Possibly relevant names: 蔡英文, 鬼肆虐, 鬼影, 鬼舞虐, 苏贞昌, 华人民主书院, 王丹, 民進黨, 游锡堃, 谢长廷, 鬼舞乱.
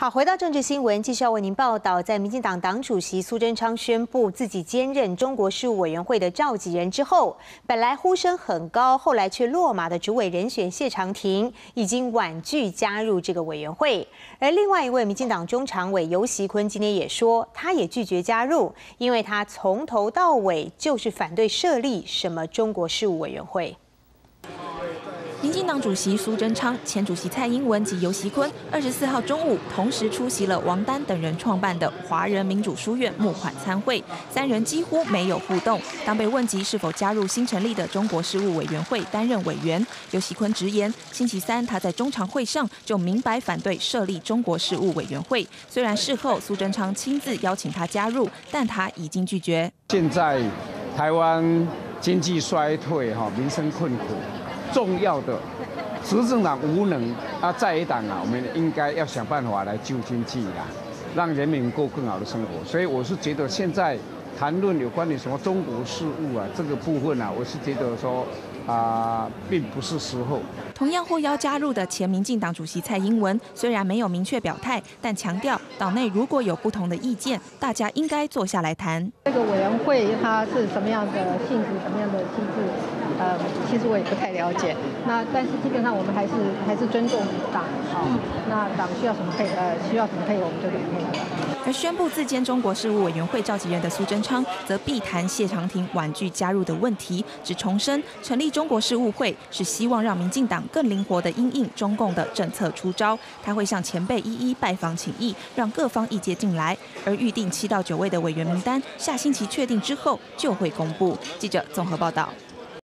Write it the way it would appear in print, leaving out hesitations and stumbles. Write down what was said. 好，回到政治新闻，继续要为您报道，在民进党党主席苏贞昌宣布自己兼任中国事务委员会的召集人之后，本来呼声很高，后来却落马的主委人选谢长廷已经婉拒加入这个委员会。而另外一位民进党中常委游锡堃今天也说，他也拒绝加入，因为他从头到尾就是反对设立什么中国事务委员会。 民进党主席苏贞昌、前主席蔡英文及游锡堃24号中午同时出席了王丹等人创办的华人民主书院募款参会，三人几乎没有互动。当被问及是否加入新成立的中国事务委员会担任委员，游锡堃直言，星期三他在中常会上就明白反对设立中国事务委员会。虽然事后苏贞昌亲自邀请他加入，但他已经拒绝。现在台湾经济衰退，民生困苦。 重要的执政党无能啊，在野党啊，我们应该要想办法来救经济啦，让人民过更好的生活。所以我是觉得现在谈论有关于什么中国事务啊这个部分啊，我是觉得说。 并不是时候。同样获邀加入的前民进党主席蔡英文，虽然没有明确表态，但强调党内如果有不同的意见，大家应该坐下来谈。这个委员会它是什么样的性质、什么样的机制？其实我也不太了解。那但是基本上我们还是尊重党啊。那党需要什么配合，我们就怎么配合。而宣布自兼中国事务委员会召集人的苏贞昌，则避谈谢长廷婉拒加入的问题，只重申成立。 中国事务会是希望让民进党更灵活地因应中共的政策出招，他会向前辈一一拜访请益，让各方意见进来。而预定7到9位的委员名单，下星期确定之后就会公布。记者综合报道。